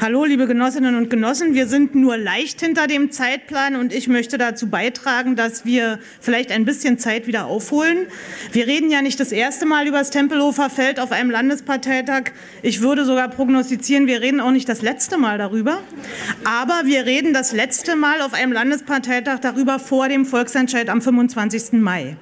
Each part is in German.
Hallo, liebe Genossinnen und Genossen, wir sind nur leicht hinter dem Zeitplan und ich möchte dazu beitragen, dass wir vielleicht ein bisschen Zeit wieder aufholen. Wir reden ja nicht das erste Mal über das Tempelhofer Feld auf einem Landesparteitag. Ich würde sogar prognostizieren, wir reden auch nicht das letzte Mal darüber. Aber wir reden das letzte Mal auf einem Landesparteitag darüber vor dem Volksentscheid am 25. Mai.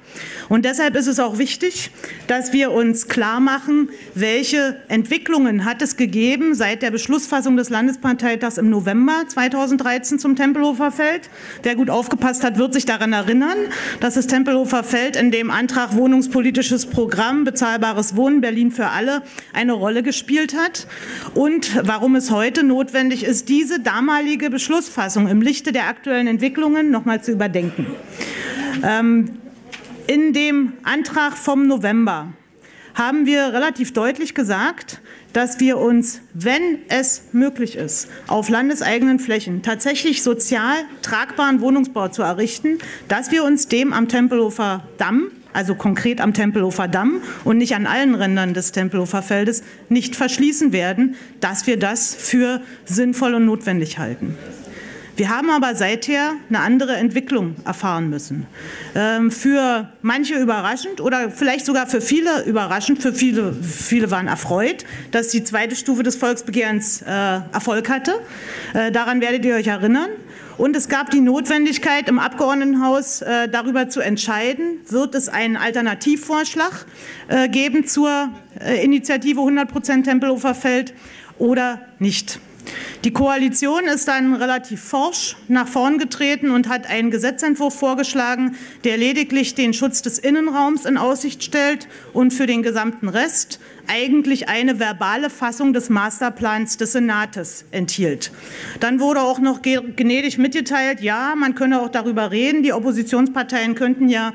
Und deshalb ist es auch wichtig, dass wir uns klar machen, welche Entwicklungen hat es gegeben seit der Beschlussfassung des Landesparteitags im November 2013 zum Tempelhofer Feld. Wer gut aufgepasst hat, wird sich daran erinnern, dass das Tempelhofer Feld in dem Antrag Wohnungspolitisches Programm, bezahlbares Wohnen, Berlin für alle eine Rolle gespielt hat und warum es heute notwendig ist, diese damalige Beschlussfassung im Lichte der aktuellen Entwicklungen nochmal zu überdenken. In dem Antrag vom November haben wir relativ deutlich gesagt, dass wir uns, wenn es möglich ist, auf landeseigenen Flächen tatsächlich sozial tragbaren Wohnungsbau zu errichten, dass wir uns dem am Tempelhofer Damm, also konkret am Tempelhofer Damm und nicht an allen Rändern des Tempelhofer Feldes, nicht verschließen werden, dass wir das für sinnvoll und notwendig halten. Wir haben aber seither eine andere Entwicklung erfahren müssen. Für manche überraschend oder vielleicht sogar für viele überraschend, für viele waren erfreut, dass die zweite Stufe des Volksbegehrens Erfolg hatte. Daran werdet ihr euch erinnern. Und es gab die Notwendigkeit, im Abgeordnetenhaus darüber zu entscheiden, wird es einen Alternativvorschlag geben zur Initiative 100% Tempelhofer Feld oder nicht. Die Koalition ist dann relativ forsch nach vorn getreten und hat einen Gesetzentwurf vorgeschlagen, der lediglich den Schutz des Innenraums in Aussicht stellt und für den gesamten Rest eigentlich eine verbale Fassung des Masterplans des Senates enthielt. Dann wurde auch noch gnädig mitgeteilt, ja, man könne auch darüber reden, die Oppositionsparteien könnten ja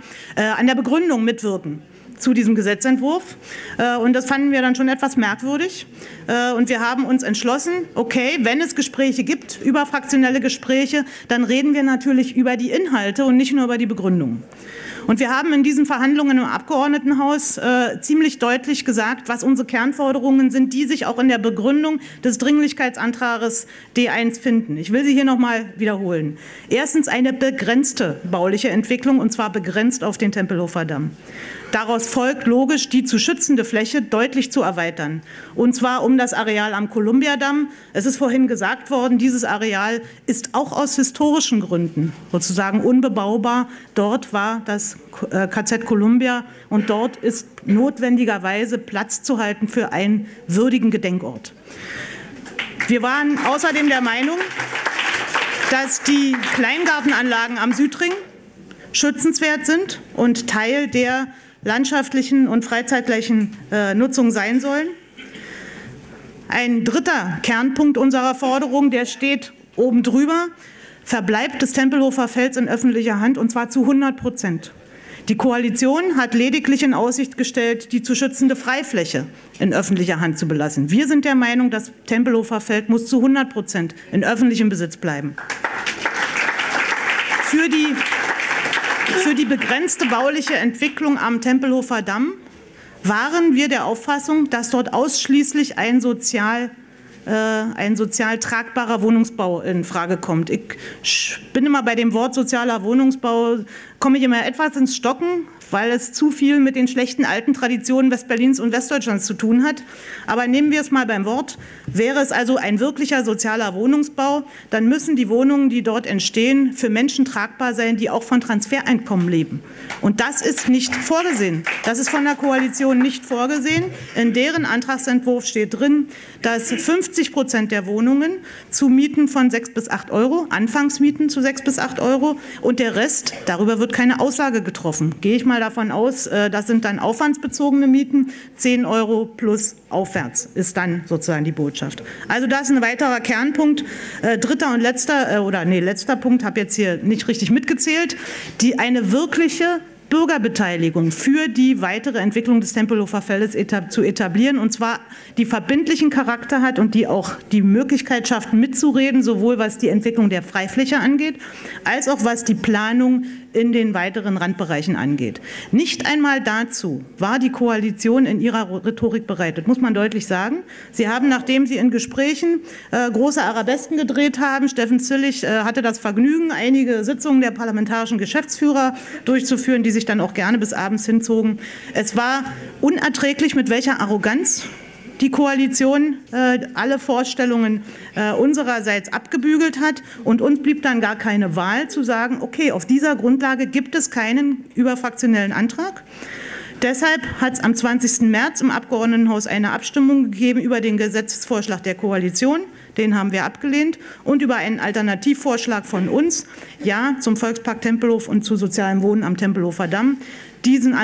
an der Begründung mitwirken zu diesem Gesetzentwurf, und das fanden wir dann schon etwas merkwürdig, und wir haben uns entschlossen, okay, wenn es Gespräche gibt, überfraktionelle Gespräche, dann reden wir natürlich über die Inhalte und nicht nur über die Begründung. Und wir haben in diesen Verhandlungen im Abgeordnetenhaus ziemlich deutlich gesagt, was unsere Kernforderungen sind, die sich auch in der Begründung des Dringlichkeitsantrages D1 finden. Ich will sie hier nochmal wiederholen. Erstens eine begrenzte bauliche Entwicklung, und zwar begrenzt auf den Tempelhofer Damm. Daraus folgt logisch, die zu schützende Fläche deutlich zu erweitern, und zwar um das Areal am Columbiadamm. Es ist vorhin gesagt worden, dieses Areal ist auch aus historischen Gründen sozusagen unbebaubar. Dort war das KZ Columbia und dort ist notwendigerweise Platz zu halten für einen würdigen Gedenkort. Wir waren außerdem der Meinung, dass die Kleingartenanlagen am Südring schützenswert sind und Teil der landschaftlichen und freizeitlichen Nutzung sein sollen. Ein dritter Kernpunkt unserer Forderung, der steht oben drüber, Verbleib des Tempelhofer Felds in öffentlicher Hand, und zwar zu 100%. Die Koalition hat lediglich in Aussicht gestellt, die zu schützende Freifläche in öffentlicher Hand zu belassen. Wir sind der Meinung, das Tempelhofer Feld muss zu 100% in öffentlichem Besitz bleiben. Für die begrenzte bauliche Entwicklung am Tempelhofer Damm waren wir der Auffassung, dass dort ausschließlich ein sozial tragbarer Wohnungsbau in Frage kommt. Ich bin immer bei dem Wort sozialer Wohnungsbau, komme ich immer etwas ins Stocken, weil es zu viel mit den schlechten alten Traditionen Westberlins und Westdeutschlands zu tun hat. Aber nehmen wir es mal beim Wort. Wäre es also ein wirklicher sozialer Wohnungsbau, dann müssen die Wohnungen, die dort entstehen, für Menschen tragbar sein, die auch von Transfereinkommen leben. Und das ist nicht vorgesehen. Das ist von der Koalition nicht vorgesehen. In deren Antragsentwurf steht drin, dass 50% der Wohnungen zu Mieten von 6 bis 8 €, Anfangsmieten zu 6 bis 8 €, und der Rest, darüber wird keine Aussage getroffen. Gehe ich mal davon aus, das sind dann aufwandsbezogene Mieten, 10 € plus aufwärts ist dann sozusagen die Botschaft. Also das ist ein weiterer Kernpunkt. Dritter und letzter Punkt, habe jetzt hier nicht richtig mitgezählt, eine wirkliche Bürgerbeteiligung für die weitere Entwicklung des Tempelhofer Feldes zu etablieren, und zwar die verbindlichen Charakter hat und die auch die Möglichkeit schafft, mitzureden, sowohl was die Entwicklung der Freifläche angeht, als auch was die Planung in den weiteren Randbereichen angeht. Nicht einmal dazu war die Koalition in ihrer Rhetorik bereit, das muss man deutlich sagen. Sie haben, nachdem sie in Gesprächen große Arabesken gedreht haben, Steffen Zillig hatte das Vergnügen, einige Sitzungen der parlamentarischen Geschäftsführer durchzuführen, die sich dann auch gerne bis abends hinzogen. Es war unerträglich, mit welcher Arroganz die Koalition alle Vorstellungen unsererseits abgebügelt hat, und uns blieb dann gar keine Wahl zu sagen, okay, auf dieser Grundlage gibt es keinen überfraktionellen Antrag. Deshalb hat es am 20. März im Abgeordnetenhaus eine Abstimmung gegeben über den Gesetzesvorschlag der Koalition, den haben wir abgelehnt, und über einen Alternativvorschlag von uns, ja, zum Volkspark Tempelhof und zu sozialem Wohnen am Tempelhofer Damm. Dieser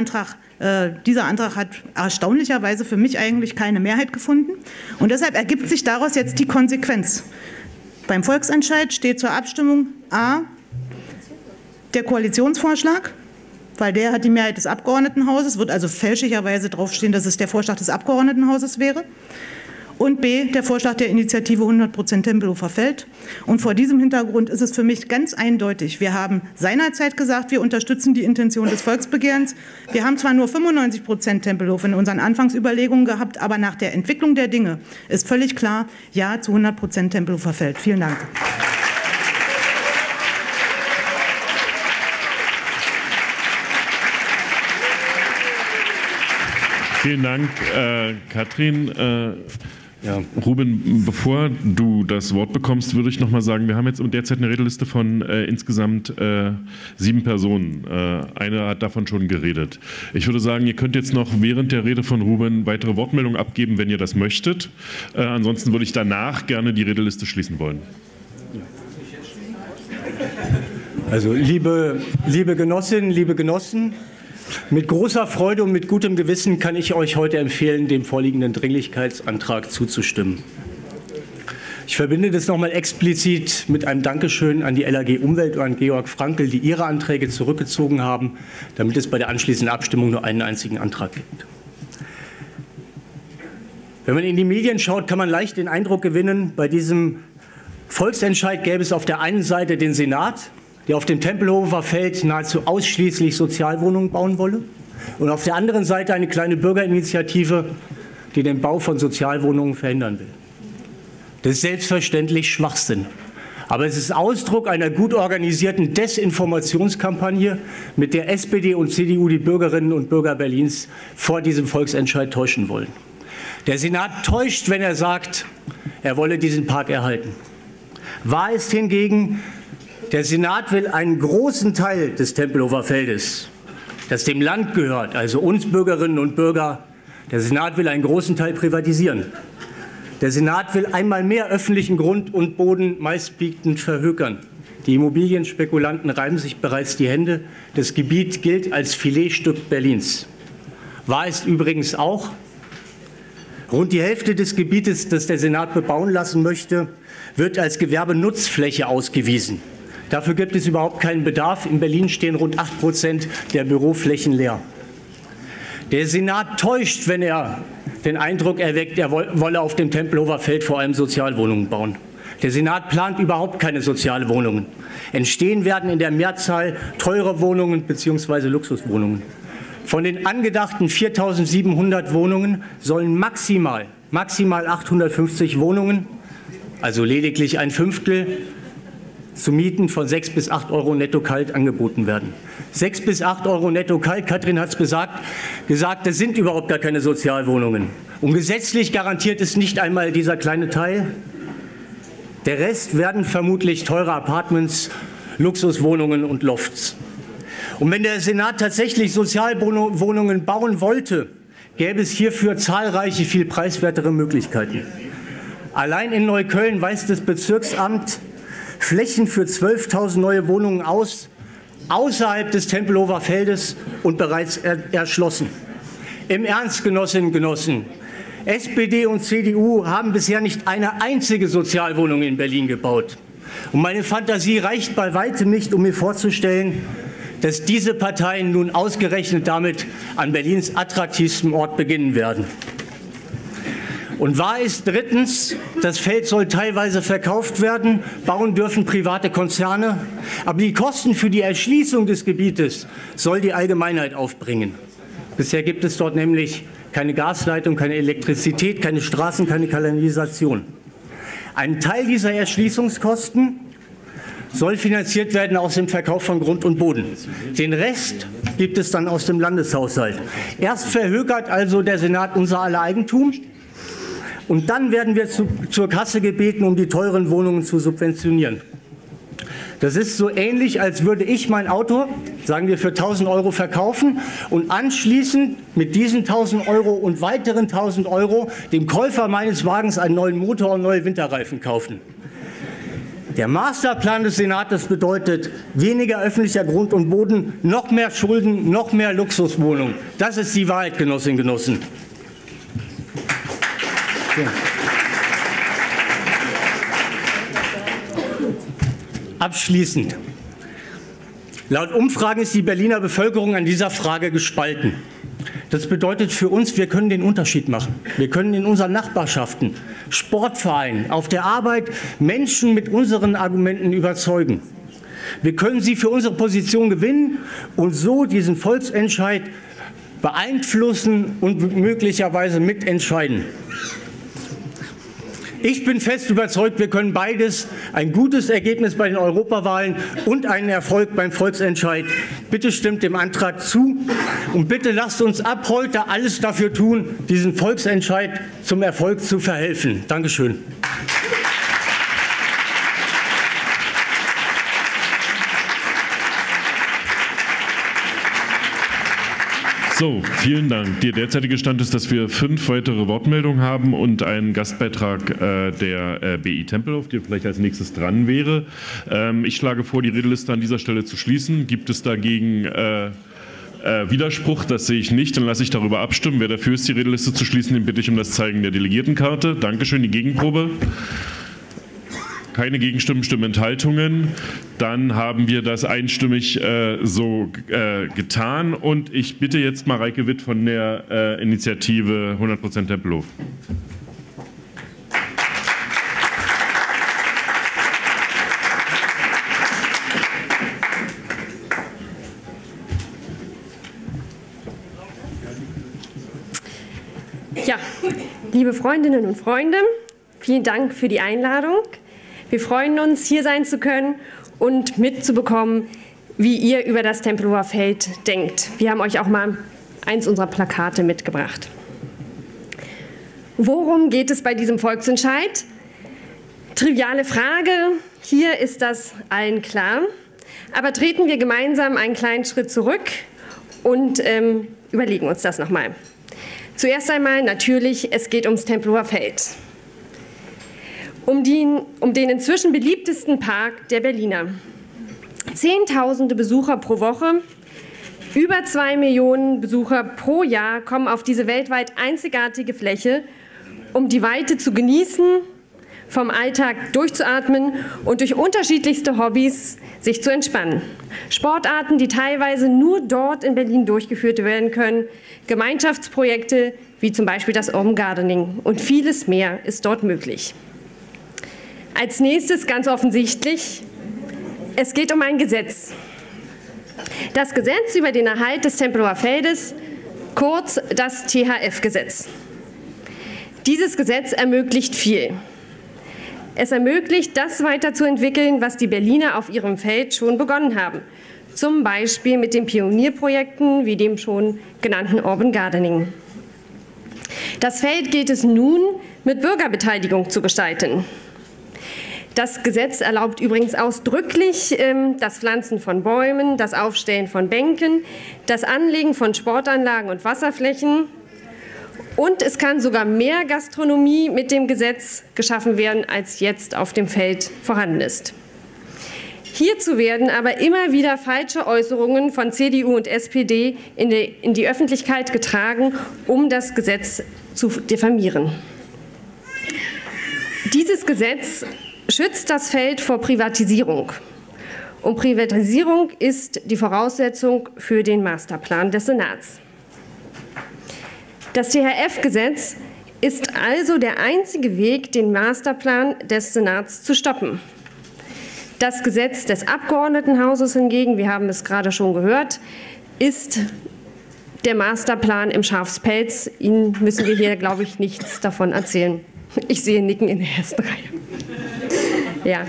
Antrag hat erstaunlicherweise für mich eigentlich keine Mehrheit gefunden, und deshalb ergibt sich daraus jetzt die Konsequenz. Beim Volksentscheid steht zur Abstimmung A, der Koalitionsvorschlag, weil der hat die Mehrheit des Abgeordnetenhauses, wird also fälschlicherweise draufstehen, dass es der Vorschlag des Abgeordnetenhauses wäre, und B, der Vorschlag der Initiative 100% Tempelhofer Feld. Und vor diesem Hintergrund ist es für mich ganz eindeutig. Wir haben seinerzeit gesagt, wir unterstützen die Intention des Volksbegehrens. Wir haben zwar nur 95% Tempelhof in unseren Anfangsüberlegungen gehabt, aber nach der Entwicklung der Dinge ist völlig klar, ja zu 100% Tempelhofer Feld. Vielen Dank. Vielen Dank, Katrin. Ja. Ruben, bevor du das Wort bekommst, würde ich noch mal sagen, wir haben jetzt derzeit eine Redeliste von insgesamt 7 Personen. Eine hat davon schon geredet. Ich würde sagen, ihr könnt jetzt noch während der Rede von Ruben weitere Wortmeldungen abgeben, wenn ihr das möchtet. Ansonsten würde ich danach gerne die Redeliste schließen wollen. Also, liebe Genossinnen, liebe Genossen, mit großer Freude und mit gutem Gewissen kann ich euch heute empfehlen, dem vorliegenden Dringlichkeitsantrag zuzustimmen. Ich verbinde das nochmal explizit mit einem Dankeschön an die LAG Umwelt und an Georg Frankel, die ihre Anträge zurückgezogen haben, damit es bei der anschließenden Abstimmung nur einen einzigen Antrag gibt. Wenn man in die Medien schaut, kann man leicht den Eindruck gewinnen, bei diesem Volksentscheid gäbe es auf der einen Seite den Senat, der auf dem Tempelhofer Feld nahezu ausschließlich Sozialwohnungen bauen wolle, und auf der anderen Seite eine kleine Bürgerinitiative, die den Bau von Sozialwohnungen verhindern will. Das ist selbstverständlich Schwachsinn. Aber es ist Ausdruck einer gut organisierten Desinformationskampagne, mit der SPD und CDU die Bürgerinnen und Bürger Berlins vor diesem Volksentscheid täuschen wollen. Der Senat täuscht, wenn er sagt, er wolle diesen Park erhalten. Wahr ist hingegen, der Senat will einen großen Teil des Tempelhofer Feldes, das dem Land gehört, also uns Bürgerinnen und Bürger, der Senat will einen großen Teil privatisieren. Der Senat will einmal mehr öffentlichen Grund und Boden meistbietend verhökern. Die Immobilienspekulanten reiben sich bereits die Hände. Das Gebiet gilt als Filetstück Berlins. Wahr ist übrigens auch, rund die Hälfte des Gebietes, das der Senat bebauen lassen möchte, wird als Gewerbenutzfläche ausgewiesen. Dafür gibt es überhaupt keinen Bedarf. In Berlin stehen rund 8% der Büroflächen leer. Der Senat täuscht, wenn er den Eindruck erweckt, er wolle auf dem Tempelhofer Feld vor allem Sozialwohnungen bauen. Der Senat plant überhaupt keine Sozialwohnungen. Entstehen werden in der Mehrzahl teure Wohnungen bzw. Luxuswohnungen. Von den angedachten 4.700 Wohnungen sollen maximal 850 Wohnungen, also lediglich ein Fünftel, zu Mieten von 6 bis 8 Euro netto kalt angeboten werden. 6 bis 8 Euro netto kalt, Katrin hat es gesagt, das sind überhaupt gar keine Sozialwohnungen. Und gesetzlich garantiert ist nicht einmal dieser kleine Teil. Der Rest werden vermutlich teure Apartments, Luxuswohnungen und Lofts. Und wenn der Senat tatsächlich Sozialwohnungen bauen wollte, gäbe es hierfür zahlreiche, viel preiswertere Möglichkeiten. Allein in Neukölln weist das Bezirksamt Flächen für 12.000 neue Wohnungen aus, außerhalb des Tempelhofer Feldes und bereits erschlossen. Im Ernst, Genossinnen und Genossen, SPD und CDU haben bisher nicht eine einzige Sozialwohnung in Berlin gebaut. Und meine Fantasie reicht bei weitem nicht, um mir vorzustellen, dass diese Parteien nun ausgerechnet damit an Berlins attraktivstem Ort beginnen werden. Und wahr ist drittens, das Feld soll teilweise verkauft werden, bauen dürfen private Konzerne, aber die Kosten für die Erschließung des Gebietes soll die Allgemeinheit aufbringen. Bisher gibt es dort nämlich keine Gasleitung, keine Elektrizität, keine Straßen, keine Kanalisation. Ein Teil dieser Erschließungskosten soll finanziert werden aus dem Verkauf von Grund und Boden. Den Rest gibt es dann aus dem Landeshaushalt. Erst verhökert also der Senat unser aller Eigentum. Und dann werden wir zur Kasse gebeten, um die teuren Wohnungen zu subventionieren. Das ist so ähnlich, als würde ich mein Auto, sagen wir, für 1.000 Euro verkaufen und anschließend mit diesen 1.000 Euro und weiteren 1.000 Euro dem Käufer meines Wagens einen neuen Motor und neue Winterreifen kaufen. Der Masterplan des Senates bedeutet weniger öffentlicher Grund und Boden, noch mehr Schulden, noch mehr Luxuswohnungen. Das ist die Wahrheit, Genossinnen und Genossen. Abschließend. Laut Umfragen ist die Berliner Bevölkerung an dieser Frage gespalten. Das bedeutet für uns, wir können den Unterschied machen. Wir können in unseren Nachbarschaften, Sportvereinen, auf der Arbeit Menschen mit unseren Argumenten überzeugen. Wir können sie für unsere Position gewinnen und so diesen Volksentscheid beeinflussen und möglicherweise mitentscheiden. Ich bin fest überzeugt, wir können beides, ein gutes Ergebnis bei den Europawahlen und einen Erfolg beim Volksentscheid. Bitte stimmt dem Antrag zu und bitte lasst uns ab heute alles dafür tun, diesen Volksentscheid zum Erfolg zu verhelfen. Dankeschön. So, vielen Dank. Der derzeitige Stand ist, dass wir 5 weitere Wortmeldungen haben und einen Gastbeitrag der BI Tempelhof, der vielleicht als nächstes dran wäre. Ich schlage vor, die Redeliste an dieser Stelle zu schließen. Gibt es dagegen Widerspruch? Das sehe ich nicht. Dann lasse ich darüber abstimmen. Wer dafür ist, die Redeliste zu schließen, den bitte ich um das Zeigen der Delegiertenkarte. Dankeschön, die Gegenprobe. Keine Gegenstimmen, Stimmenthaltungen. Dann haben wir das einstimmig so getan. Und ich bitte jetzt Mareike Witt von der Initiative 100% Tempelhof. Ja, liebe Freundinnen und Freunde, vielen Dank für die Einladung. Wir freuen uns, hier sein zu können und mitzubekommen, wie ihr über das Tempelhofer Feld denkt. Wir haben euch auch mal eins unserer Plakate mitgebracht. Worum geht es bei diesem Volksentscheid? Triviale Frage, hier ist das allen klar. Aber treten wir gemeinsam einen kleinen Schritt zurück und überlegen uns das nochmal. Zuerst einmal natürlich, es geht ums Tempelhofer Feld. Um den inzwischen beliebtesten Park der Berliner. Zehntausende Besucher pro Woche, über 2 Millionen Besucher pro Jahr kommen auf diese weltweit einzigartige Fläche, um die Weite zu genießen, vom Alltag durchzuatmen und durch unterschiedlichste Hobbys sich zu entspannen. Sportarten, die teilweise nur dort in Berlin durchgeführt werden können, Gemeinschaftsprojekte wie zum Beispiel das Urban Gardening und vieles mehr ist dort möglich. Als nächstes ganz offensichtlich, es geht um ein Gesetz. Das Gesetz über den Erhalt des Tempelhofer Feldes, kurz das THF-Gesetz. Dieses Gesetz ermöglicht viel. Es ermöglicht, das weiterzuentwickeln, was die Berliner auf ihrem Feld schon begonnen haben. Zum Beispiel mit den Pionierprojekten wie dem schon genannten Urban Gardening. Das Feld gilt es nun, mit Bürgerbeteiligung zu gestalten. Das Gesetz erlaubt übrigens ausdrücklich das Pflanzen von Bäumen, das Aufstellen von Bänken, das Anlegen von Sportanlagen und Wasserflächen. Und es kann sogar mehr Gastronomie mit dem Gesetz geschaffen werden, als jetzt auf dem Feld vorhanden ist. Hierzu werden aber immer wieder falsche Äußerungen von CDU und SPD in die Öffentlichkeit getragen, um das Gesetz zu diffamieren. Dieses Gesetz schützt das Feld vor Privatisierung Und Privatisierung ist die Voraussetzung für den Masterplan des Senats. Das THF-Gesetz ist also der einzige Weg, den Masterplan des Senats zu stoppen. Das Gesetz des Abgeordnetenhauses hingegen, wir haben es gerade schon gehört, ist der Masterplan im Schafspelz. Ihnen müssen wir hier, glaube ich, nichts davon erzählen. Ich sehe Nicken in der ersten Reihe. Ja.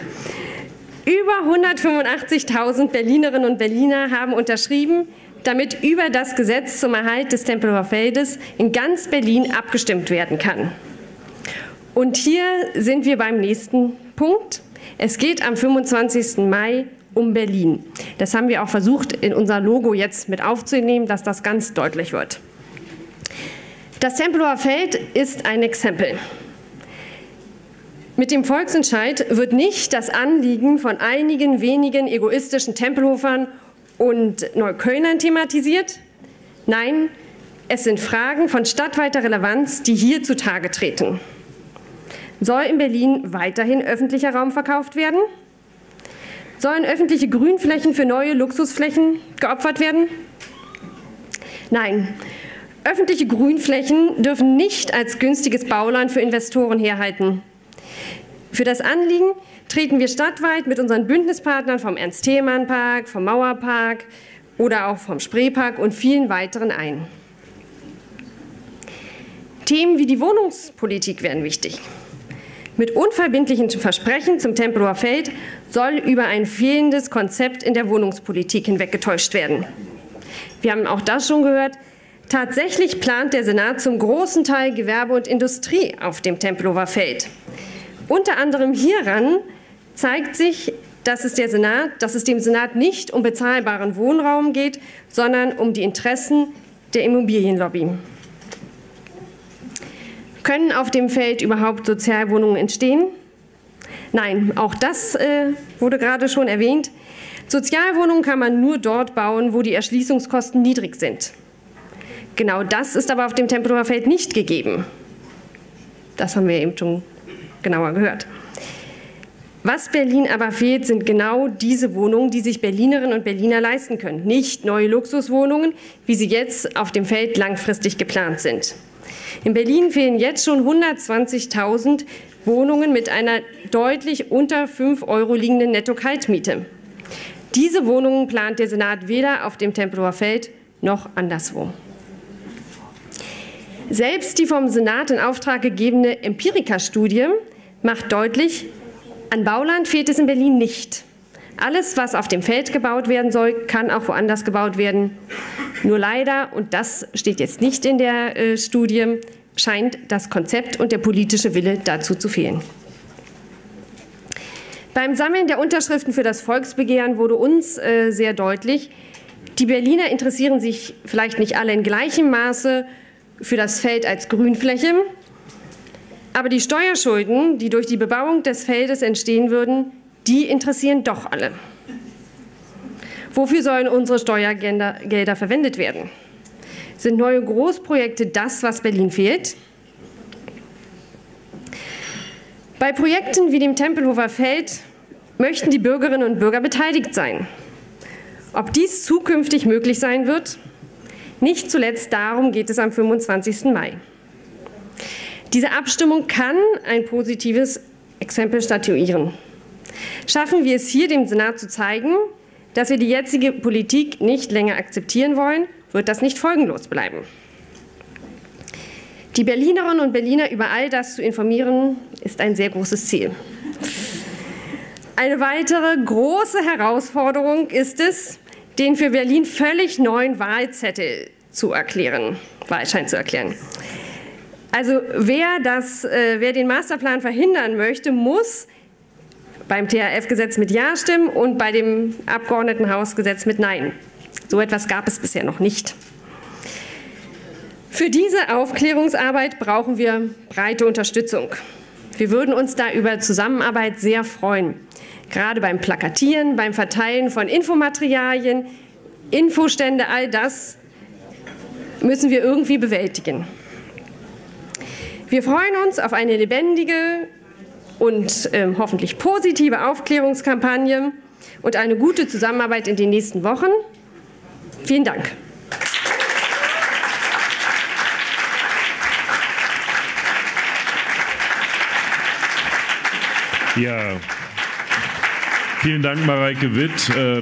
Über 185.000 Berlinerinnen und Berliner haben unterschrieben, damit über das Gesetz zum Erhalt des Tempelhofer Feldes in ganz Berlin abgestimmt werden kann. Und hier sind wir beim nächsten Punkt. Es geht am 25. Mai um Berlin. Das haben wir auch versucht, in unser Logo jetzt mit aufzunehmen, dass das ganz deutlich wird. Das Tempelhofer Feld ist ein Exempel. Mit dem Volksentscheid wird nicht das Anliegen von einigen wenigen egoistischen Tempelhofern und Neuköllnern thematisiert. Nein, es sind Fragen von stadtweiter Relevanz, die hier zutage treten. Soll in Berlin weiterhin öffentlicher Raum verkauft werden? Sollen öffentliche Grünflächen für neue Luxusflächen geopfert werden? Nein, öffentliche Grünflächen dürfen nicht als günstiges Bauland für Investoren herhalten. Für das Anliegen treten wir stadtweit mit unseren Bündnispartnern vom Ernst-Thälmann-Park, vom Mauerpark oder auch vom Spreepark und vielen weiteren ein. Themen wie die Wohnungspolitik werden wichtig. Mit unverbindlichen Versprechen zum Tempelhofer Feld soll über ein fehlendes Konzept in der Wohnungspolitik hinweggetäuscht werden. Wir haben auch das schon gehört. Tatsächlich plant der Senat zum großen Teil Gewerbe und Industrie auf dem Tempelhofer Feld. Unter anderem hieran zeigt sich, dass es dem Senat nicht um bezahlbaren Wohnraum geht, sondern um die Interessen der Immobilienlobby. Können auf dem Feld überhaupt Sozialwohnungen entstehen? Nein, auch das wurde gerade schon erwähnt. Sozialwohnungen kann man nur dort bauen, wo die Erschließungskosten niedrig sind. Genau das ist aber auf dem Tempelhofer Feld nicht gegeben. Das haben wir eben schon genauer gehört. Was Berlin aber fehlt, sind genau diese Wohnungen, die sich Berlinerinnen und Berliner leisten können. Nicht neue Luxuswohnungen, wie sie jetzt auf dem Feld langfristig geplant sind. In Berlin fehlen jetzt schon 120.000 Wohnungen mit einer deutlich unter 5 Euro liegenden Netto-Kaltmiete. Diese Wohnungen plant der Senat weder auf dem Tempelhofer Feld noch anderswo. Selbst die vom Senat in Auftrag gegebene Empirika-Studie macht deutlich, an Bauland fehlt es in Berlin nicht. Alles, was auf dem Feld gebaut werden soll, kann auch woanders gebaut werden. Nur leider, und das steht jetzt nicht in der Studie, scheint das Konzept und der politische Wille dazu zu fehlen. Beim Sammeln der Unterschriften für das Volksbegehren wurde uns sehr deutlich, die Berliner interessieren sich vielleicht nicht alle in gleichem Maße für das Feld als Grünfläche, aber die Steuerschulden, die durch die Bebauung des Feldes entstehen würden, die interessieren doch alle. Wofür sollen unsere Steuergelder verwendet werden? Sind neue Großprojekte das, was Berlin fehlt? Bei Projekten wie dem Tempelhofer Feld möchten die Bürgerinnen und Bürger beteiligt sein. Ob dies zukünftig möglich sein wird? Nicht zuletzt darum geht es am 25. Mai. Diese Abstimmung kann ein positives Exempel statuieren. Schaffen wir es hier, dem Senat zu zeigen, dass wir die jetzige Politik nicht länger akzeptieren wollen, wird das nicht folgenlos bleiben. Die Berlinerinnen und Berliner über all das zu informieren, ist ein sehr großes Ziel. Eine weitere große Herausforderung ist es, den für Berlin völlig neuen Wahlschein zu erklären. Also wer den Masterplan verhindern möchte, muss beim THF-Gesetz mit Ja stimmen und bei dem Abgeordnetenhausgesetz mit Nein. So etwas gab es bisher noch nicht. Für diese Aufklärungsarbeit brauchen wir breite Unterstützung. Wir würden uns da über Zusammenarbeit sehr freuen. Gerade beim Plakatieren, beim Verteilen von Infomaterialien, Infostände, all das müssen wir irgendwie bewältigen. Wir freuen uns auf eine lebendige und hoffentlich positive Aufklärungskampagne und eine gute Zusammenarbeit in den nächsten Wochen. Vielen Dank. Ja. Vielen Dank, Mareike Witt.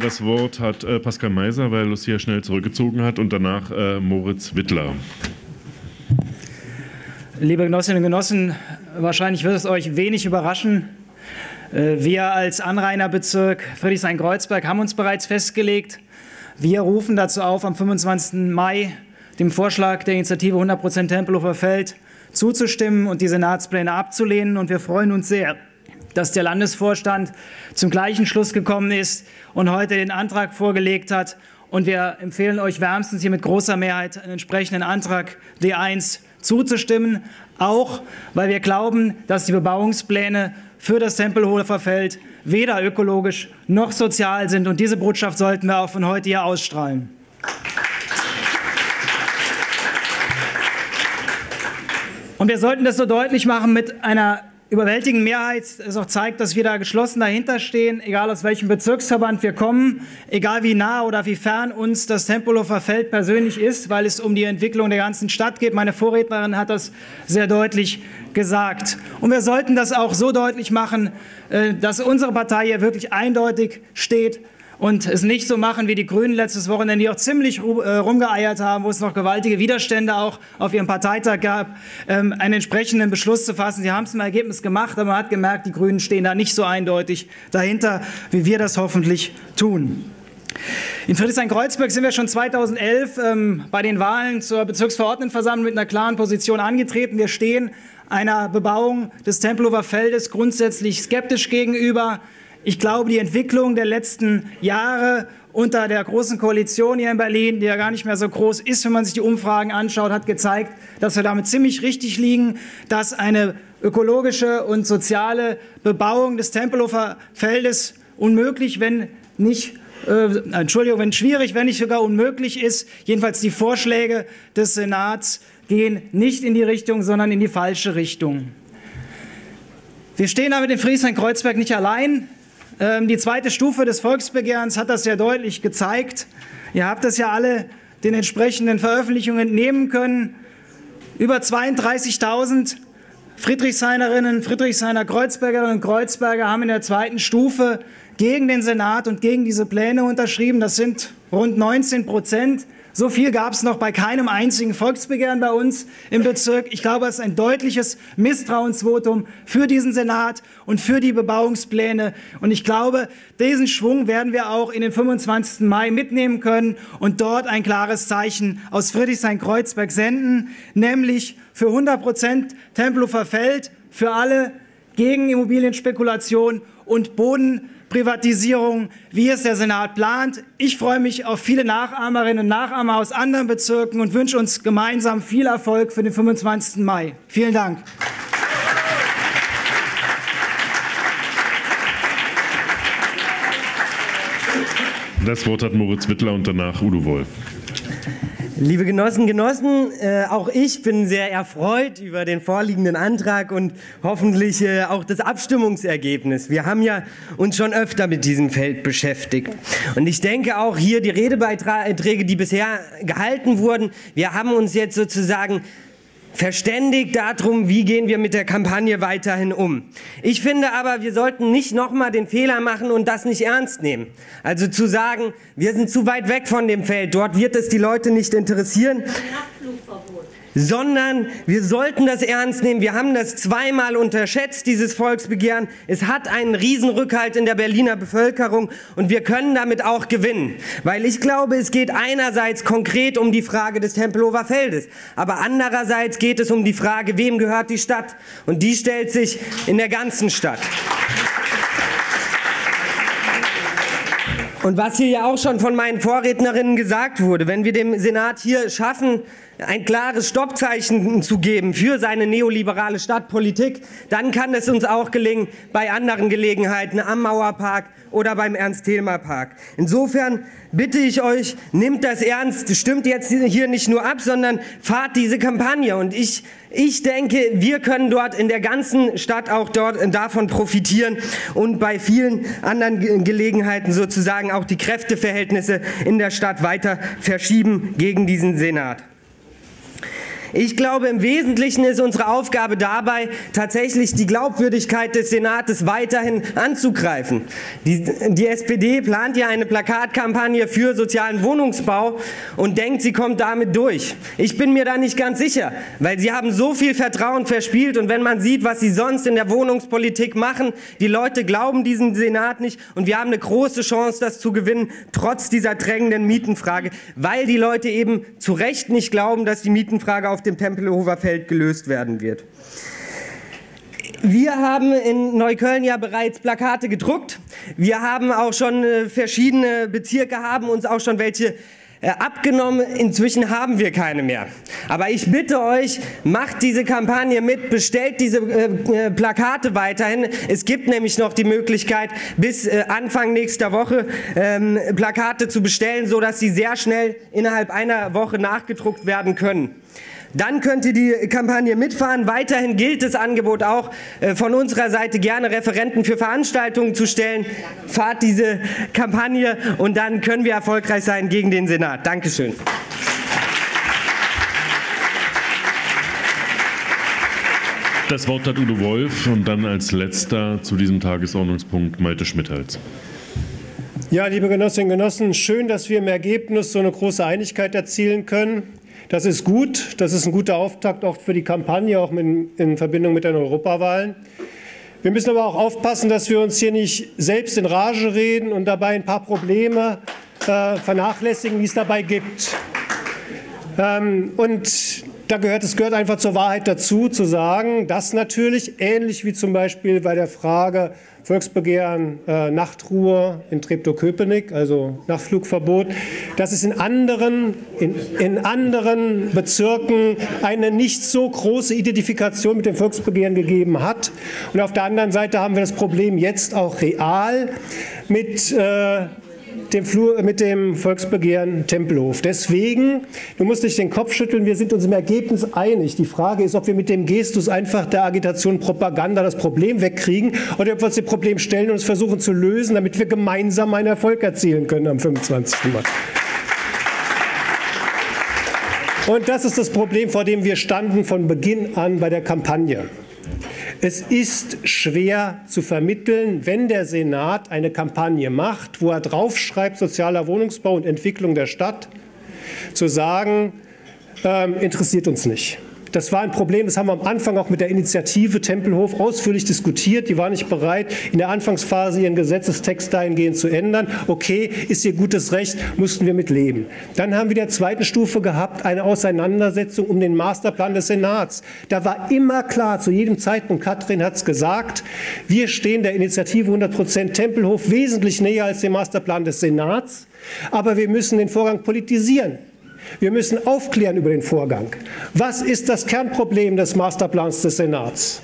Das Wort hat Pascal Meiser, weil Lucia schnell zurückgezogen hat, und danach Moritz Wittler. Liebe Genossinnen und Genossen, wahrscheinlich wird es euch wenig überraschen. Wir als Anrainerbezirk Friedrichshain-Kreuzberg haben uns bereits festgelegt. Wir rufen dazu auf, am 25. Mai dem Vorschlag der Initiative 100% Tempelhofer Feld zuzustimmen und die Senatspläne abzulehnen. Und wir freuen uns sehr, dass der Landesvorstand zum gleichen Schluss gekommen ist und heute den Antrag vorgelegt hat. Und wir empfehlen euch wärmstens, hier mit großer Mehrheit einen entsprechenden Antrag D1 zuzustimmen, auch weil wir glauben, dass die Bebauungspläne für das Tempelhofer Feld weder ökologisch noch sozial sind. Und diese Botschaft sollten wir auch von heute hier ausstrahlen. Und wir sollten das so deutlich machen mit einer überwältigende Mehrheit, es auch zeigt, dass wir da geschlossen dahinter stehen, egal aus welchem Bezirksverband wir kommen, egal wie nah oder wie fern uns das Tempelhofer Feld persönlich ist, weil es um die Entwicklung der ganzen Stadt geht. Meine Vorrednerin hat das sehr deutlich gesagt. Und wir sollten das auch so deutlich machen, dass unsere Partei hier wirklich eindeutig steht und es nicht so machen wie die Grünen letztes Wochenende, die auch ziemlich rumgeeiert haben, wo es noch gewaltige Widerstände auch auf ihrem Parteitag gab, einen entsprechenden Beschluss zu fassen. Sie haben es im Ergebnis gemacht, aber man hat gemerkt, die Grünen stehen da nicht so eindeutig dahinter, wie wir das hoffentlich tun. In Friedrichshain-Kreuzberg sind wir schon 2011 bei den Wahlen zur Bezirksverordnetenversammlung mit einer klaren Position angetreten. Wir stehen einer Bebauung des Tempelhofer Feldes grundsätzlich skeptisch gegenüber. Ich glaube, die Entwicklung der letzten Jahre unter der Großen Koalition hier in Berlin, die ja gar nicht mehr so groß ist, wenn man sich die Umfragen anschaut, hat gezeigt, dass wir damit ziemlich richtig liegen, dass eine ökologische und soziale Bebauung des Tempelhofer Feldes unmöglich, wenn nicht schwierig, wenn nicht sogar unmöglich ist. Jedenfalls die Vorschläge des Senats gehen nicht in die Richtung, sondern in die falsche Richtung. Wir stehen damit in Friedrichshain-Kreuzberg nicht allein. Die zweite Stufe des Volksbegehrens hat das ja deutlich gezeigt. Ihr habt das ja alle den entsprechenden Veröffentlichungen entnehmen können. Über 32.000 Friedrichshainerinnen, Friedrichshainer Kreuzbergerinnen und Kreuzberger haben in der zweiten Stufe gegen den Senat und gegen diese Pläne unterschrieben. Das sind rund 19%. So viel gab es noch bei keinem einzigen Volksbegehren bei uns im Bezirk. Ich glaube, es ist ein deutliches Misstrauensvotum für diesen Senat und für die Bebauungspläne. Und ich glaube, diesen Schwung werden wir auch in den 25. Mai mitnehmen können und dort ein klares Zeichen aus Friedrichshain-Kreuzberg senden, nämlich für 100% Tempelhofer Feld, für alle, gegen Immobilienspekulation und Bodenprivatisierung, wie es der Senat plant. Ich freue mich auf viele Nachahmerinnen und Nachahmer aus anderen Bezirken und wünsche uns gemeinsam viel Erfolg für den 25. Mai. Vielen Dank. Das Wort hat Moritz Wittler und danach Udo Wolf. Liebe Genossinnen und Genossen, auch ich bin sehr erfreut über den vorliegenden Antrag und hoffentlich auch das Abstimmungsergebnis. Wir haben ja uns schon öfter mit diesem Feld beschäftigt. Und ich denke auch hier die Redebeiträge, die bisher gehalten wurden, wir haben uns jetzt sozusagen verständigt darum, wie gehen wir mit der Kampagne weiterhin um. Ich finde aber, wir sollten nicht nochmal den Fehler machen und das nicht ernst nehmen. Also zu sagen, wir sind zu weit weg von dem Feld, dort wird es die Leute nicht interessieren. Sondern wir sollten das ernst nehmen. Wir haben das zweimal unterschätzt, dieses Volksbegehren. Es hat einen riesen Rückhalt in der Berliner Bevölkerung und wir können damit auch gewinnen. Weil ich glaube, es geht einerseits konkret um die Frage des Tempelhofer Feldes, aber andererseits geht es um die Frage, wem gehört die Stadt? Und die stellt sich in der ganzen Stadt. Und was hier ja auch schon von meinen Vorrednerinnen gesagt wurde, wenn wir dem Senat hier schaffen, ein klares Stoppzeichen zu geben für seine neoliberale Stadtpolitik, dann kann es uns auch gelingen bei anderen Gelegenheiten am Mauerpark oder beim Ernst-Thälmann-Park. Insofern bitte ich euch, nehmt das ernst, stimmt jetzt hier nicht nur ab, sondern fahrt diese Kampagne. Und ich denke, wir können dort in der ganzen Stadt auch dort davon profitieren und bei vielen anderen Gelegenheiten sozusagen auch die Kräfteverhältnisse in der Stadt weiter verschieben gegen diesen Senat. Ich glaube, im Wesentlichen ist unsere Aufgabe dabei, tatsächlich die Glaubwürdigkeit des Senates weiterhin anzugreifen. Die SPD plant ja eine Plakatkampagne für sozialen Wohnungsbau und denkt, sie kommt damit durch. Ich bin mir da nicht ganz sicher, weil sie haben so viel Vertrauen verspielt. Und wenn man sieht, was sie sonst in der Wohnungspolitik machen, die Leute glauben diesem Senat nicht. Und wir haben eine große Chance, das zu gewinnen, trotz dieser drängenden Mietenfrage, weil die Leute eben zu Recht nicht glauben, dass die Mietenfrage auf dem Tempelhofer Feld gelöst werden wird. Wir haben in Neukölln ja bereits Plakate gedruckt. Wir haben auch schon verschiedene Bezirke, haben uns auch schon welche abgenommen. Inzwischen haben wir keine mehr. Aber ich bitte euch, macht diese Kampagne mit, bestellt diese Plakate weiterhin. Es gibt nämlich noch die Möglichkeit, bis Anfang nächster Woche Plakate zu bestellen, sodass sie sehr schnell innerhalb einer Woche nachgedruckt werden können. Dann könnt ihr die Kampagne mitfahren. Weiterhin gilt das Angebot auch von unserer Seite, gerne Referenten für Veranstaltungen zu stellen. Fahrt diese Kampagne und dann können wir erfolgreich sein gegen den Senat. Dankeschön. Das Wort hat Udo Wolf und dann als letzter zu diesem Tagesordnungspunkt Malte Schmidthalz. Ja, liebe Genossinnen und Genossen, schön, dass wir im Ergebnis so eine große Einigkeit erzielen können. Das ist gut, das ist ein guter Auftakt auch für die Kampagne, auch in Verbindung mit den Europawahlen. Wir müssen aber auch aufpassen, dass wir uns hier nicht selbst in Rage reden und dabei ein paar Probleme vernachlässigen, die es dabei gibt. Und da gehört einfach zur Wahrheit dazu, zu sagen, dass natürlich, ähnlich wie zum Beispiel bei der Frage Volksbegehren, Nachtruhe in Treptow-Köpenick, also Nachtflugverbot, dass es in anderen Bezirken eine nicht so große Identifikation mit dem Volksbegehren gegeben hat. Und auf der anderen Seite haben wir das Problem jetzt auch real mit dem Volksbegehren Tempelhof. Deswegen, du musst nicht den Kopf schütteln, wir sind uns im Ergebnis einig. Die Frage ist, ob wir mit dem Gestus einfach der Agitation, Propaganda das Problem wegkriegen oder ob wir uns dem Problem stellen und es versuchen zu lösen, damit wir gemeinsam einen Erfolg erzielen können am 25. Mai. Und das ist das Problem, vor dem wir standen von Beginn an bei der Kampagne. Es ist schwer zu vermitteln, wenn der Senat eine Kampagne macht, wo er draufschreibt, sozialer Wohnungsbau und Entwicklung der Stadt, zu sagen, interessiert uns nicht. Das war ein Problem, das haben wir am Anfang auch mit der Initiative Tempelhof ausführlich diskutiert. Die war nicht bereit, in der Anfangsphase ihren Gesetzestext dahingehend zu ändern. Okay, ist ihr gutes Recht, mussten wir mit leben. Dann haben wir in der zweiten Stufe gehabt, eine Auseinandersetzung um den Masterplan des Senats. Da war immer klar, zu jedem Zeitpunkt, Katrin hat es gesagt, wir stehen der Initiative 100% Tempelhof wesentlich näher als dem Masterplan des Senats. Aber wir müssen den Vorgang politisieren. Wir müssen aufklären über den Vorgang. Was ist das Kernproblem des Masterplans des Senats?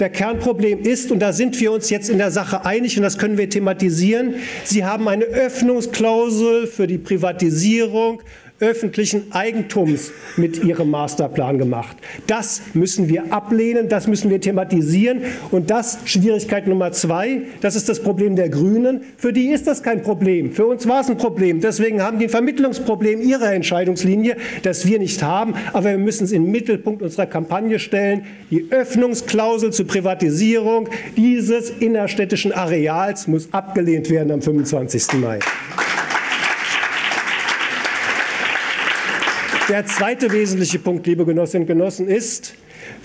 Der Kernproblem ist, und da sind wir uns jetzt in der Sache einig, und das können wir thematisieren, Sie haben eine Öffnungsklausel für die Privatisierung öffentlichen Eigentums mit Ihrem Masterplan gemacht. Das müssen wir ablehnen, das müssen wir thematisieren. Und das, Schwierigkeit Nummer 2, das ist das Problem der Grünen. Für die ist das kein Problem. Für uns war es ein Problem. Deswegen haben die ein Vermittlungsproblem ihrer Entscheidungslinie, das wir nicht haben. Aber wir müssen es in den Mittelpunkt unserer Kampagne stellen. Die Öffnungsklausel zur Privatisierung dieses innerstädtischen Areals muss abgelehnt werden am 25. Mai. Der zweite wesentliche Punkt, liebe Genossinnen und Genossen, ist,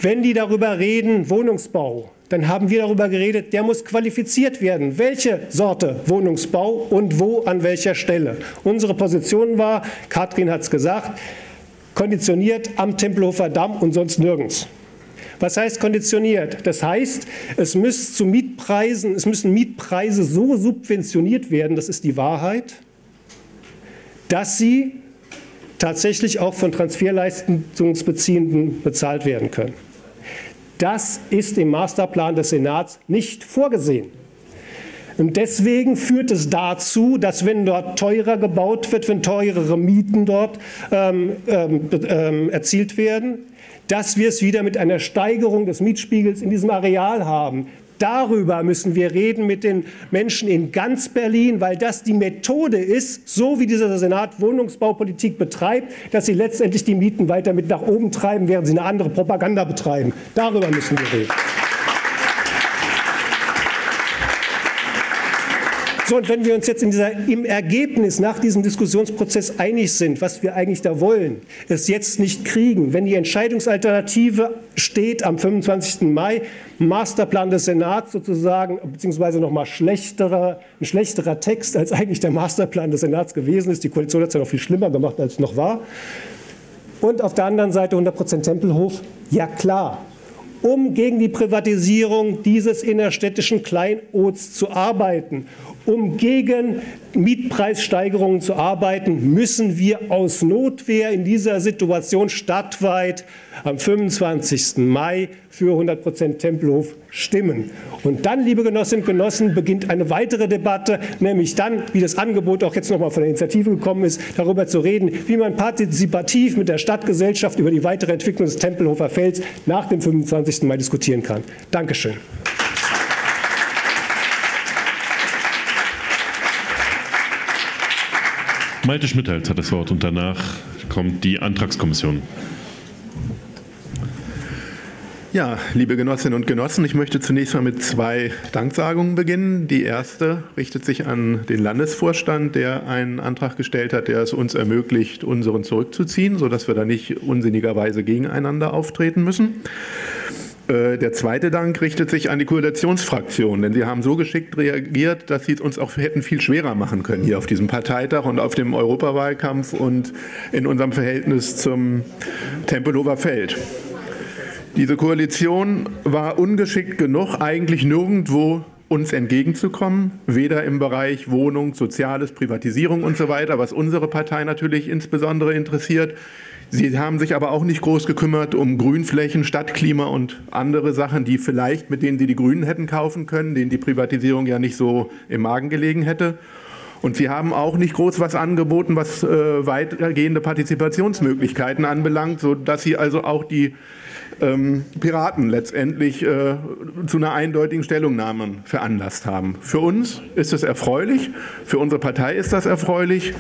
wenn die darüber reden, Wohnungsbau, dann haben wir darüber geredet, der muss qualifiziert werden. Welche Sorte Wohnungsbau und wo, an welcher Stelle? Unsere Position war, Katrin hat es gesagt, konditioniert am Tempelhofer Damm und sonst nirgends. Was heißt konditioniert? Das heißt, es müssen Mietpreise so subventioniert werden, das ist die Wahrheit, dass sie tatsächlich auch von Transferleistungsbeziehenden bezahlt werden können. Das ist im Masterplan des Senats nicht vorgesehen. Und deswegen führt es dazu, dass wenn dort teurer gebaut wird, wenn teurere Mieten dort erzielt werden, dass wir es wieder mit einer Steigerung des Mietspiegels in diesem Areal haben. Darüber müssen wir reden mit den Menschen in ganz Berlin, weil das die Methode ist, so wie dieser Senat Wohnungsbaupolitik betreibt, dass sie letztendlich die Mieten weiter mit nach oben treiben, während sie eine andere Propaganda betreiben. Darüber müssen wir reden. So, und wenn wir uns jetzt im Ergebnis nach diesem Diskussionsprozess einig sind, was wir eigentlich da wollen, es jetzt nicht kriegen, wenn die Entscheidungsalternative steht am 25. Mai, Masterplan des Senats sozusagen, beziehungsweise nochmal ein schlechterer Text, als eigentlich der Masterplan des Senats gewesen ist. Die Koalition hat es ja noch viel schlimmer gemacht, als es noch war. Und auf der anderen Seite 100% Tempelhof, ja klar. Um gegen die Privatisierung dieses innerstädtischen Kleinods zu arbeiten, um gegen Mietpreissteigerungen zu arbeiten, müssen wir aus Notwehr in dieser Situation stadtweit am 25. Mai für 100% Tempelhof stimmen. Und dann, liebe Genossinnen und Genossen, beginnt eine weitere Debatte, nämlich dann, wie das Angebot auch jetzt nochmal von der Initiative gekommen ist, darüber zu reden, wie man partizipativ mit der Stadtgesellschaft über die weitere Entwicklung des Tempelhofer Felds nach dem 25. Mai diskutieren kann. Dankeschön. Malte Schmidthalz hat das Wort und danach kommt die Antragskommission. Ja, liebe Genossinnen und Genossen, ich möchte zunächst mal mit zwei Danksagungen beginnen. Die erste richtet sich an den Landesvorstand, der einen Antrag gestellt hat, der es uns ermöglicht, unseren zurückzuziehen, sodass wir da nicht unsinnigerweise gegeneinander auftreten müssen. Der zweite Dank richtet sich an die Koalitionsfraktion, denn sie haben so geschickt reagiert, dass sie es uns auch hätten viel schwerer machen können hier auf diesem Parteitag und auf dem Europawahlkampf und in unserem Verhältnis zum Tempelhofer Feld. Diese Koalition war ungeschickt genug, eigentlich nirgendwo uns entgegenzukommen, weder im Bereich Wohnung, Soziales, Privatisierung und so weiter, was unsere Partei natürlich insbesondere interessiert. Sie haben sich aber auch nicht groß gekümmert um Grünflächen, Stadtklima und andere Sachen, die vielleicht, mit denen Sie die Grünen hätten kaufen können, denen die Privatisierung ja nicht so im Magen gelegen hätte. Und Sie haben auch nicht groß was angeboten, was weitergehende Partizipationsmöglichkeiten anbelangt, sodass Sie also auch die Piraten letztendlich zu einer eindeutigen Stellungnahme veranlasst haben. Für uns ist es erfreulich, für unsere Partei ist das erfreulich,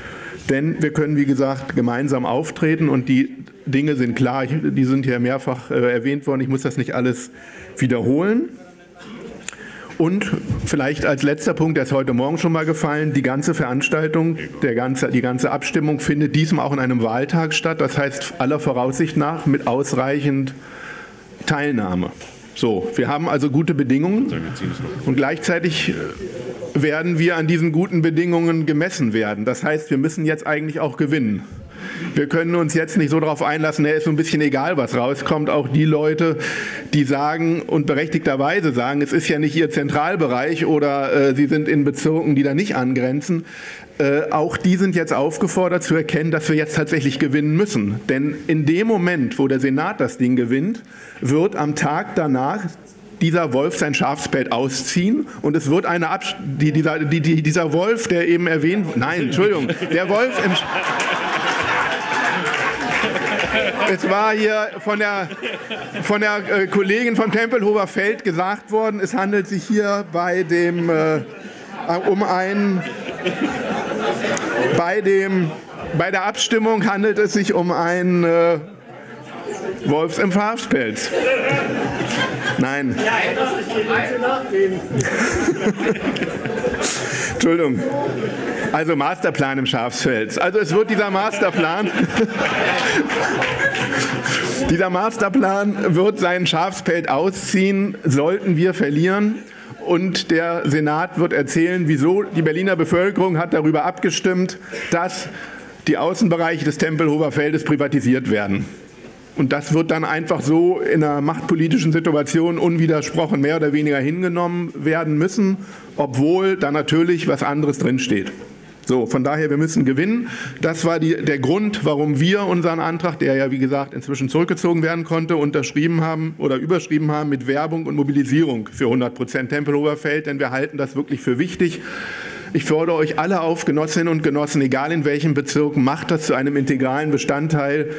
denn wir können, wie gesagt, gemeinsam auftreten und die Dinge sind klar, die sind hier mehrfach erwähnt worden, ich muss das nicht alles wiederholen. Und vielleicht als letzter Punkt, der ist heute Morgen schon mal gefallen, die ganze Veranstaltung, die ganze Abstimmung findet diesmal auch an einem Wahltag statt, das heißt aller Voraussicht nach mit ausreichend Teilnahme. So, wir haben also gute Bedingungen und gleichzeitig werden wir an diesen guten Bedingungen gemessen werden. Das heißt, wir müssen jetzt eigentlich auch gewinnen. Wir können uns jetzt nicht so darauf einlassen, es ist so ein bisschen egal, was rauskommt. Auch die Leute, die sagen und berechtigterweise sagen, es ist ja nicht ihr Zentralbereich oder sie sind in Bezirken, die da nicht angrenzen. Auch die sind jetzt aufgefordert zu erkennen, dass wir jetzt tatsächlich gewinnen müssen. Denn in dem Moment, wo der Senat das Ding gewinnt, wird am Tag danach dieser Wolf sein Schafspelz ausziehen und es wird eine dieser Wolf, der eben erwähnt wurde, nein, Entschuldigung, der Wolf im Es war hier von der Kollegin vom Tempelhofer Feld gesagt worden, es handelt sich hier bei der Abstimmung handelt es sich um einen Wolfs im Schafspelz. Nein. Entschuldigung. Also Masterplan im Schafspelz. Also es wird dieser Masterplan. Dieser Masterplan wird seinen Schafspelz ausziehen, sollten wir verlieren. Und der Senat wird erzählen, wieso die Berliner Bevölkerung hat darüber abgestimmt, dass die Außenbereiche des Tempelhofer Feldes privatisiert werden. Und das wird dann einfach so in einer machtpolitischen Situation unwidersprochen mehr oder weniger hingenommen werden müssen, obwohl da natürlich was anderes drinsteht. So, von daher, wir müssen gewinnen. Das war der Grund, warum wir unseren Antrag, der ja wie gesagt inzwischen zurückgezogen werden konnte, unterschrieben haben oder überschrieben haben mit Werbung und Mobilisierung für 100% Tempelhofer Feld, denn wir halten das wirklich für wichtig. Ich fordere euch alle auf, Genossinnen und Genossen, egal in welchem Bezirk, macht das zu einem integralen Bestandteil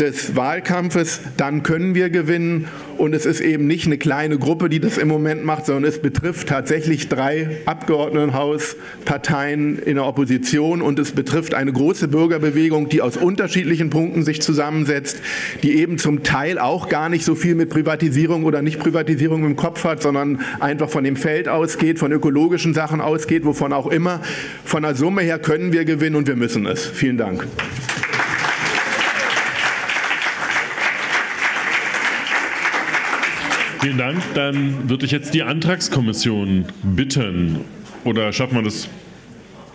des Wahlkampfes, dann können wir gewinnen. Und es ist eben nicht eine kleine Gruppe, die das im Moment macht, sondern es betrifft tatsächlich 3 Abgeordnetenhausparteien in der Opposition und es betrifft eine große Bürgerbewegung, die aus unterschiedlichen Punkten sich zusammensetzt, die eben zum Teil auch gar nicht so viel mit Privatisierung oder Nicht-Privatisierung im Kopf hat, sondern einfach von dem Feld ausgeht, von ökologischen Sachen ausgeht, wovon auch immer. Von der Summe her können wir gewinnen und wir müssen es. Vielen Dank. Vielen Dank. Dann würde ich jetzt die Antragskommission bitten. Oder schaffen wir das?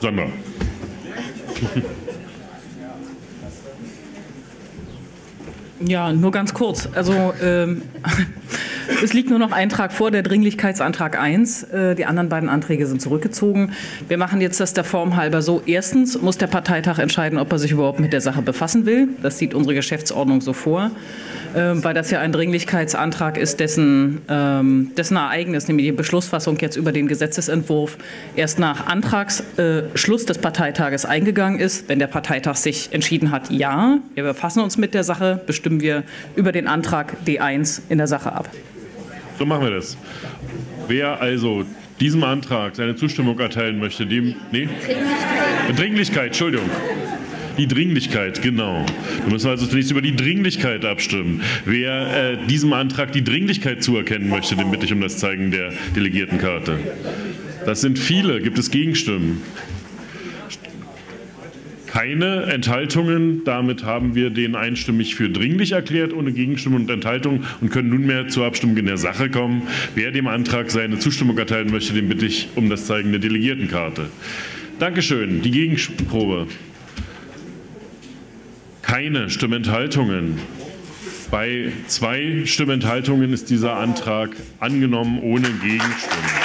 Sandra. Ja, nur ganz kurz. Also es liegt nur noch ein Antrag vor, der Dringlichkeitsantrag 1. Die anderen beiden Anträge sind zurückgezogen. Wir machen jetzt das der Form halber so. Erstens muss der Parteitag entscheiden, ob er sich überhaupt mit der Sache befassen will. Das sieht unsere Geschäftsordnung so vor. Weil das ja ein Dringlichkeitsantrag ist, dessen Ereignis, nämlich die Beschlussfassung jetzt über den Gesetzesentwurf, erst nach Antragsschluss des Parteitages eingegangen ist. Wenn der Parteitag sich entschieden hat, ja, wir befassen uns mit der Sache, bestimmen wir über den Antrag D1 in der Sache ab. So machen wir das. Wer also diesem Antrag seine Zustimmung erteilen möchte, dem... Nee? Dringlichkeit, Entschuldigung. Die Dringlichkeit, genau. Wir müssen also zunächst über die Dringlichkeit abstimmen. Wer diesem Antrag die Dringlichkeit zuerkennen möchte, den bitte ich um das Zeigen der Delegiertenkarte. Das sind viele. Gibt es Gegenstimmen? Keine Enthaltungen. Damit haben wir den einstimmig für dringlich erklärt, ohne Gegenstimmen und Enthaltungen, und können nunmehr zur Abstimmung in der Sache kommen. Wer dem Antrag seine Zustimmung erteilen möchte, den bitte ich um das Zeigen der Delegiertenkarte. Dankeschön. Die Gegenprobe. Keine Stimmenthaltungen. Bei 2 Stimmenthaltungen ist dieser Antrag angenommen ohne Gegenstimmen.